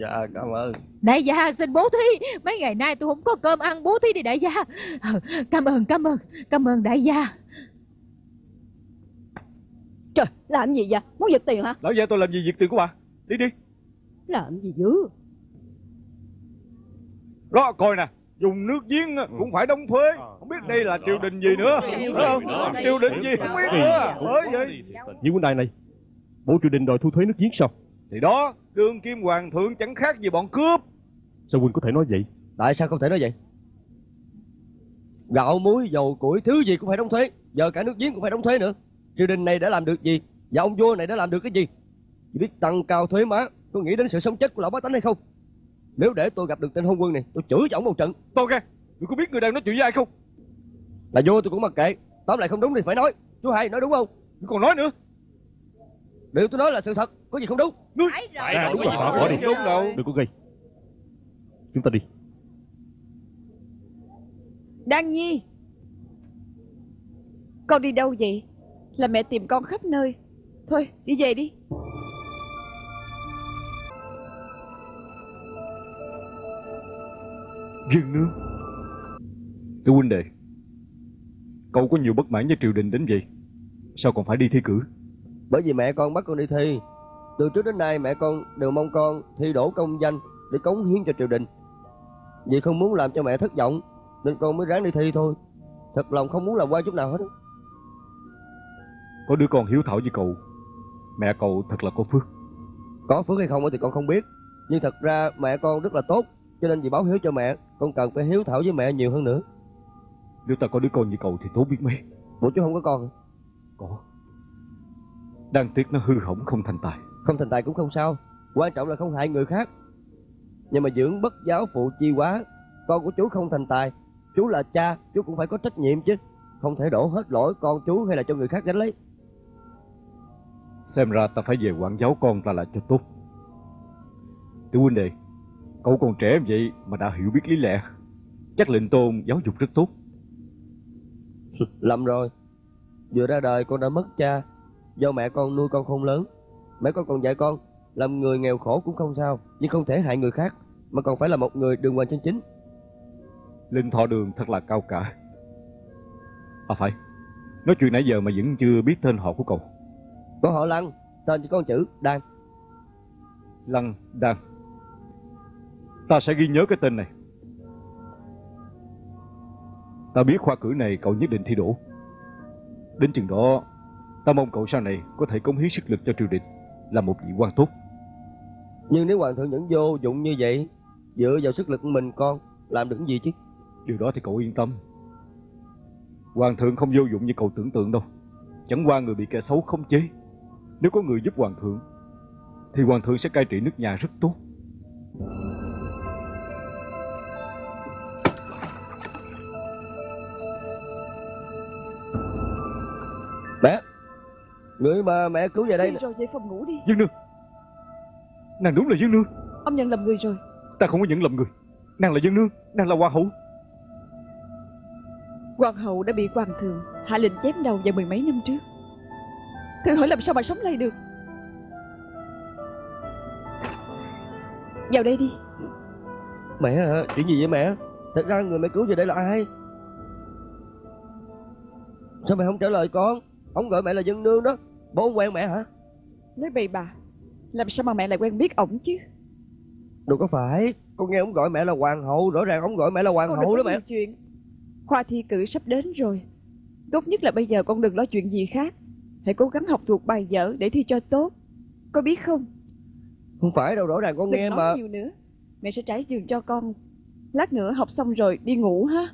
Dạ cảm ơn đại gia, xin bố thí. Mấy ngày nay tôi không có cơm ăn, bố thí đi đại gia. Cảm ơn đại gia. Trời, làm gì vậy? Muốn giật tiền hả? Lão gia, tôi làm gì giật tiền của bà? Đi đi. Làm gì dữ? Đó, coi nè, dùng nước giếng cũng phải đóng thuế. Không biết đây là triều đình gì nữa. Triều đình gì không biết nữa. Những vấn đề này, bộ triều đình đòi thu thuế nước giếng sao? Thì đó, đương kim hoàng thượng chẳng khác gì bọn cướp. Sao huynh có thể nói vậy? Tại sao không thể nói vậy? Gạo, muối, dầu, củi, thứ gì cũng phải đóng thuế. Giờ cả nước giếng cũng phải đóng thuế nữa. Triều đình này đã làm được gì? Và ông vua này đã làm được cái gì? Chỉ biết tăng cao thuế má. Tôi nghĩ đến sự sống chết của lão bá tánh hay không? Nếu để tôi gặp được tên hôn quân này, tôi chửi cho ổng một trận. Tôi nghe, tôi có biết người đang nói chuyện với ai không? Là vua tôi cũng mặc kệ. Tóm lại không đúng thì phải nói. Chú hai nói đúng không? Tôi còn nói nữa. Điều tôi nói là sự thật, có gì không đúng? Đúng rồi, bỏ đi. Đừng có gây. Chúng ta đi. Đan Nhi, con đi đâu vậy? Là mẹ tìm con khắp nơi. Thôi, đi về đi. Dừng nữa. Cái huynh đệ, cậu có nhiều bất mãn với triều đình đến vậy, sao còn phải đi thi cử? Bởi vì mẹ con bắt con đi thi. Từ trước đến nay mẹ con đều mong con thi đỗ công danh để cống hiến cho triều đình. Vì không muốn làm cho mẹ thất vọng nên con mới ráng đi thi thôi. Thật lòng không muốn làm quan chút nào hết. Có đứa con hiếu thảo với cậu, mẹ cậu thật là có phước. Có phước hay không thì con không biết, nhưng thật ra mẹ con rất là tốt. Cho nên vì báo hiếu cho mẹ, con cần phải hiếu thảo với mẹ nhiều hơn nữa. Nếu ta có đứa con như cậu thì tốt biết mấy. Bộ chú không có con hả? Có. Đang tiếc nó hư hỏng không thành tài. Không thành tài cũng không sao, quan trọng là không hại người khác. Nhưng mà dưỡng bất giáo phụ chi quá. Con của chú không thành tài, chú là cha, chú cũng phải có trách nhiệm chứ. Không thể đổ hết lỗi con chú hay là cho người khác gánh lấy. Xem ra ta phải về quản giáo con ta lại cho tốt. Tiểu huynh đệ, cậu còn trẻ vậy mà đã hiểu biết lý lẽ, chắc lệnh tôn giáo dục rất tốt. Lầm rồi. Vừa ra đời con đã mất cha. Do mẹ con nuôi con không lớn. Mẹ con còn dạy con làm người nghèo khổ cũng không sao, nhưng không thể hại người khác, mà còn phải là một người đường hoàng chân chính. Linh Thọ Đường thật là cao cả. À phải, nói chuyện nãy giờ mà vẫn chưa biết tên họ của cậu. Có họ Lăng, tên chỉ có chữ Đan. Lăng Đan. Ta sẽ ghi nhớ cái tên này. Ta biết khoa cử này cậu nhất định thi đỗ. Đến chừng đó, ta mong cậu sau này có thể cống hiến sức lực cho triều đình, là một vị quan tốt. Nhưng nếu hoàng thượng vẫn vô dụng như vậy, dựa vào sức lực của mình con làm được gì chứ? Điều đó thì cậu yên tâm. Hoàng thượng không vô dụng như cậu tưởng tượng đâu. Chẳng qua người bị kẻ xấu khống chế. Nếu có người giúp hoàng thượng thì hoàng thượng sẽ cai trị nước nhà rất tốt. Mẹ, người mà mẹ cứu về đây. Đi rồi, về phòng ngủ đi. Dương Nương, nàng đúng là Dương Nương. Ông nhận lầm người rồi. Ta không có nhận lầm người. Nàng là Dương Nương, nàng là hoàng hậu. Hoàng hậu đã bị hoàng thượng hạ lệnh chém đầu vào mười mấy năm trước. Thử hỏi làm sao bà sống lại được. Vào đây đi. Mẹ hả? Chuyện gì vậy mẹ? Thật ra người mẹ cứu về đây là ai? Sao mẹ không trả lời con? Ông gọi mẹ là dân nương đó. Bố ông quen mẹ hả? Nói bậy bạ, làm sao mà mẹ lại quen biết ổng chứ? Đâu có phải. Con nghe ông gọi mẹ là hoàng hậu. Rõ ràng ông gọi mẹ là hoàng hậu đó mẹ. Chuyện khoa thi cử sắp đến rồi, tốt nhất là bây giờ con đừng lo chuyện gì khác. Hãy cố gắng học thuộc bài vở để thi cho tốt, có biết không? Không phải đâu, rõ ràng con đừng nghe mà nhiều nữa. Mẹ sẽ trải giường cho con. Lát nữa học xong rồi đi ngủ ha.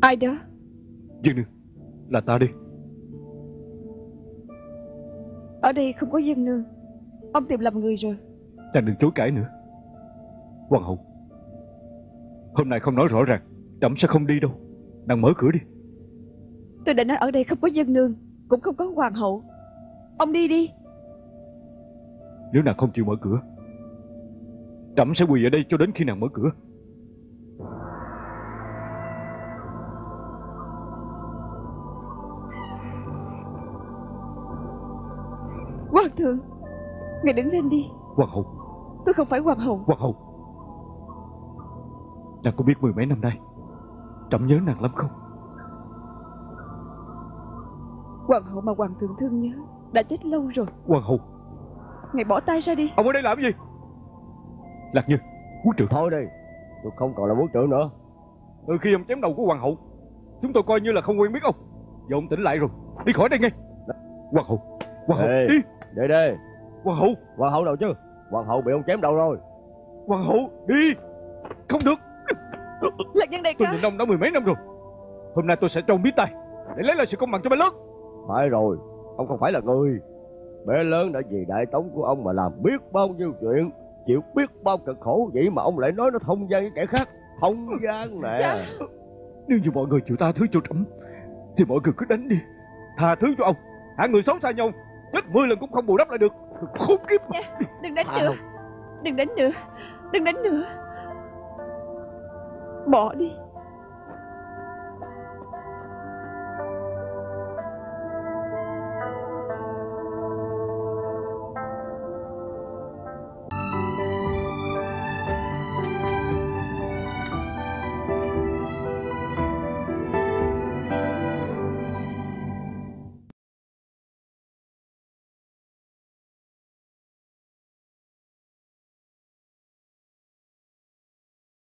Ai đó? Dương Nương, là ta đi. Ở đây không có Dương Nương. Ông tìm lầm người rồi. Chàng đừng chối cãi nữa. Hoàng hậu, hôm nay không nói rõ ràng, trẫm sẽ không đi đâu. Nàng mở cửa đi. Tôi đã nói ở đây không có dân nương, cũng không có hoàng hậu. Ông đi đi. Nếu nàng không chịu mở cửa, trẫm sẽ quỳ ở đây cho đến khi nàng mở cửa. Hoàng thượng, ngài đứng lên đi. Hoàng hậu. Tôi không phải hoàng hậu. Hoàng hậu, nàng có biết mười mấy năm nay trẫm nhớ nàng lắm không? Hoàng hậu mà hoàng thượng thương nhớ đã chết lâu rồi. Hoàng hậu, ngài bỏ tay ra đi. Ông ở đây làm gì? Lạc Như, quốc trưởng. Thôi đi, tôi không còn là quốc trưởng nữa. Từ khi ông chém đầu của hoàng hậu, chúng tôi coi như là không quen biết ông. Giờ ông tỉnh lại rồi, đi khỏi đây ngay. Hoàng hậu, hoàng hậu. Ê, đi. Để đi. Hoàng hậu đâu chứ? Hoàng hậu bị ông chém đầu rồi. Hoàng hậu, đi. Không được. Lạc Nhân đại ca, tôi nhìn ông đã mười mấy năm rồi. Hôm nay tôi sẽ cho ông biết tay, để lấy lại sự công bằng cho bé lớn. Phải rồi, ông không phải là người. Bé lớn đã vì đại tống của ông mà làm biết bao nhiêu chuyện, chịu biết bao cực khổ, vậy mà ông lại nói nó thông gian với kẻ khác. Thông gian nè. Dạ. Nếu như mọi người chịu tha thứ cho trẫm thì mọi người cứ đánh đi. Tha thứ cho ông, hả? Người xấu xa nhau, chết 10 lần cũng không bù đắp lại được. Khốn kiếp. Dạ, đừng đánh nữa. Đừng đánh nữa. Bỏ đi.